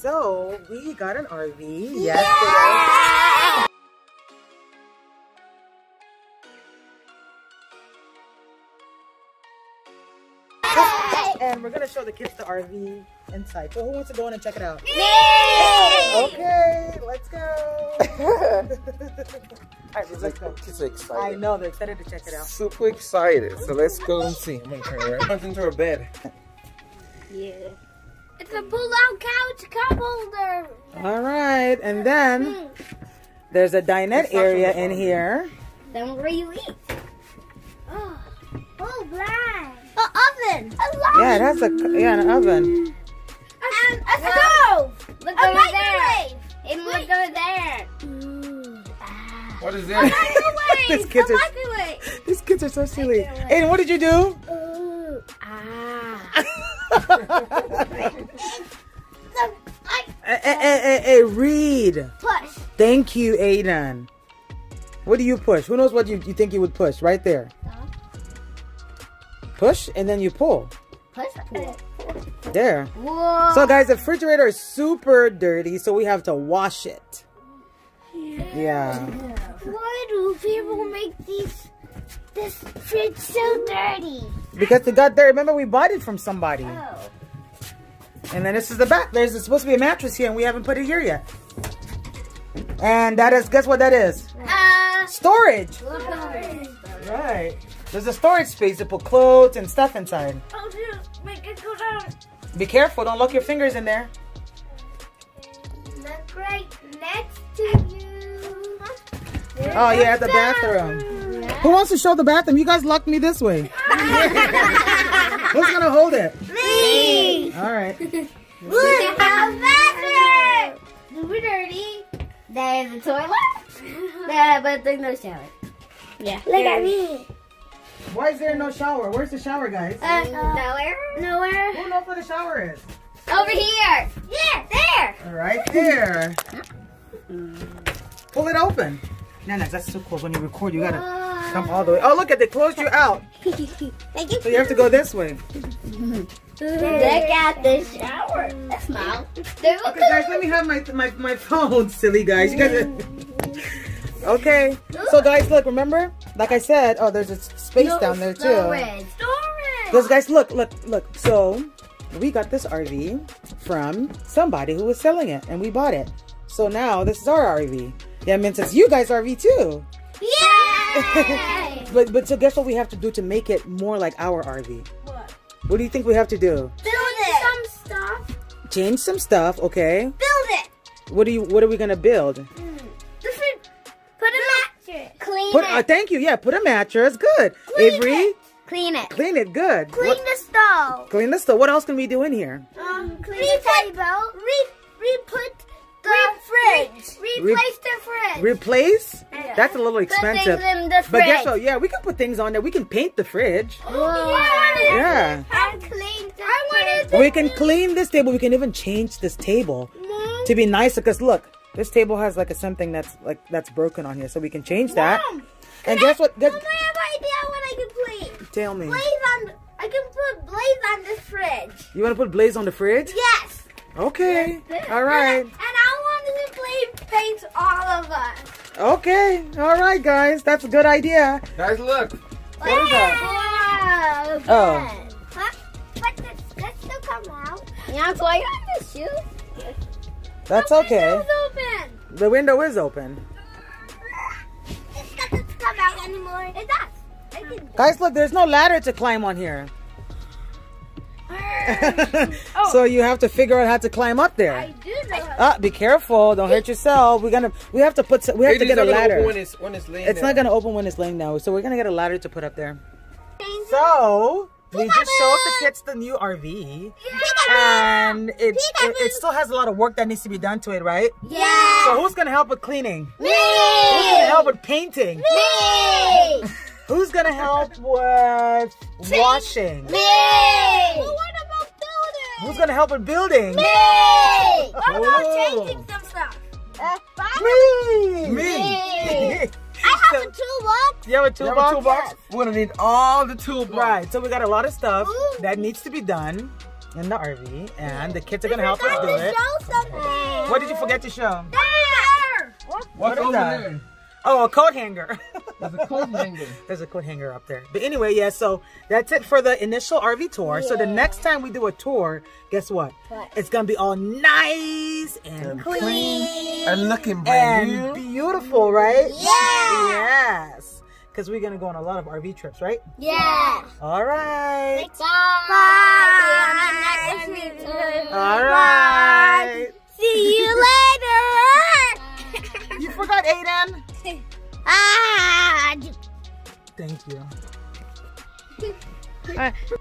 So we got an RV. Yes. Yeah! And we're gonna show the kids the RV inside. So who wants to go in and check it out? Me! Okay, let's go. All right, let's go. Kids are excited. I know, they're excited to check it out. Super excited. So let's go and see. I'm gonna turn her right into her bed. Yeah. It's a pull-out couch cup holder. All right, and then there's a dinette area in here. Then where you eat. Oh, full blind. An oven. A oven. Yeah, that's an oven. And a stove. Look over there. And look over there. What is that? A microwave. These kids are so silly. Aiden, what did you do? Hey, read. Push. Thank you, Aiden. What do you push? Who knows what you think you would push? Right there. Push and then you pull. Push. Pull. There. Whoa. So, guys, the refrigerator is super dirty, so we have to wash it. Yeah. Why do people make this fridge so dirty? Because it got dirty. Remember, we bought it from somebody. Oh. And then this is the back. There's supposed to be a mattress here, and we haven't put it here yet. And that is, guess what that is? Storage. Right. There's a storage space to put clothes and stuff inside. Oh, dude, make it go down. Be careful. Don't lock your fingers in there. Look right next to you. There's the bathroom. Yeah. Who wants to show the bathroom? You guys locked me this way. Who's going to hold it? Me. All right. Look, our bathroom. Super dirty. There's a toilet. But there's no shower. Yeah. Look at me. Why is there no shower? Where's the shower, guys? Nowhere. Nowhere. Who knows where the shower is? Over here. Yeah, there. Right there. Pull it open. Nana, that's so close. When you record, you gotta come all the way. Oh, look at they closed you out. Thank you. So you have to go this way. Look at the shower. That's mild. Okay, guys, let me have my phone, silly guys. You guys. Okay. So, guys, look. Remember. Like I said, oh, there's a space down there too. Storage. Those guys, look. So, we got this RV from somebody who was selling it, and we bought it. So now this is our RV. Yeah, I mean, it's you guys' RV too. Yay! but so guess what we have to do to make it more like our RV? What? What do you think we have to do? Build some stuff. Change some stuff, okay? Build it. What are we gonna build? Thank you. Yeah, put a mattress. Good. Avery. Clean it. Clean it. Good. Clean the stove. Clean the stove. What else can we do in here? Clean the table. Replace the fridge. Replace? Yeah. That's a little expensive. Put things in the fridge. But guess what? Yeah, we can put things on there. We can paint the fridge. Yeah. And clean the table. We can clean this table. We can even change this table to be nicer. Because look. This table has like something that's broken on here, so we can change that. Mom, and guess what? Guess, Mom, I have an idea what I can play. Tell me. I can put Blaze on the fridge. You want to put Blaze on the fridge? Yes. Okay. All right. And I want to play paint all of us. Okay. All right, guys. That's a good idea. Guys, look. What is that? Oh. Good. Huh? But that still come out. Yeah, so I got the shoes. That's okay. The window is open. It's got to come out anymore. It does. Guys, look, there's no ladder to climb on here. So you have to figure out how to climb up there. I do know. Be careful! Don't hurt yourself. We have to get a ladder. It's not gonna open when it's laying down. So we're gonna get a ladder to put up there. So. We just showed the kids the new RV, and it still has a lot of work that needs to be done to it, right? Yeah. So who's gonna help with cleaning? Me. Who's gonna help with painting? Me. Who's gonna help with washing? Me. Well, what about building? Who's gonna help with building? Me. What about changing some stuff? Me. I have a toolbox. You have a toolbox? Yes. We're going to need all the toolbox. Right. So we got a lot of stuff that needs to be done. in the RV, and the kids are gonna help us do it. What did you forget to show? There! What's over there? Oh, a coat hanger. There's a coat hanger. There's a coat hanger up there. But anyway, yeah, so that's it for the initial RV tour. Yeah. So the next time we do a tour, guess what? It's going to be all nice and clean. And looking brand new. And beautiful, right? Yeah. Yes. Because we're going to go on a lot of RV trips, right? Yeah. All right. Bye. See you on the next RV tour. All right. See you later. You forgot Aiden. Ah! Thank you.